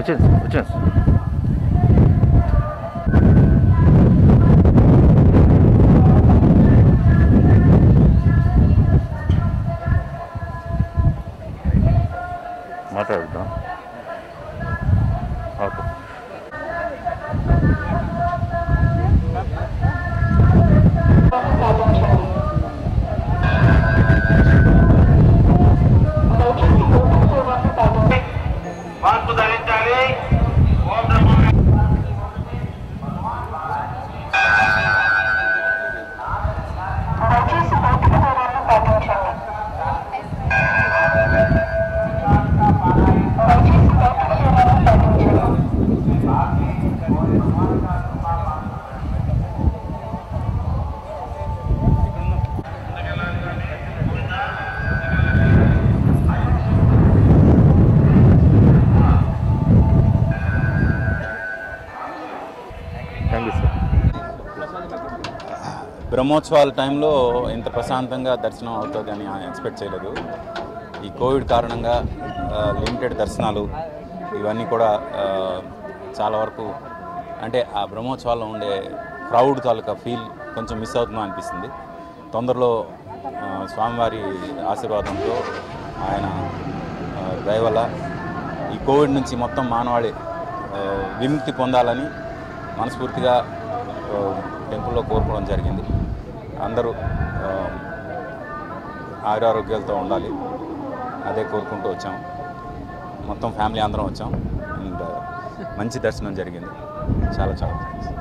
Watch it. బ్రహ్మోత్సవాల టైంలో ఇంత ప్రశాంతంగా దర్శనం అవుతుందని ఎక్స్పెక్ట్ చేయలేదు. ఈ కోవిడ్ కారణంగా లిమిటెడ్ దర్శనాలు ఇవన్నీ కూడా చాలా వరకు అంటే ఆ బ్రహ్మోత్సవాల్లో ఉండే క్రౌడ్ తాలూకా ఫీల్ కొంచెం మిస్ అవుతుందో అనిపిస్తుంది. తొందరలో స్వామివారి ఆశీర్వాదంతో ఆయన దయ వల్ల ఈ కోవిడ్ నుంచి మొత్తం మానవాళి విముక్తి పొందాలని మనస్ఫూర్తిగా టెంపుల్లో కోరుకోవడం జరిగింది. అందరూ ఆయురారోగ్యాలతో ఉండాలి అదే కోరుకుంటూ వచ్చాం. మొత్తం ఫ్యామిలీ అందరం వచ్చాం. మంచి దర్శనం జరిగింది. చాలా చాలా థ్యాంక్స్.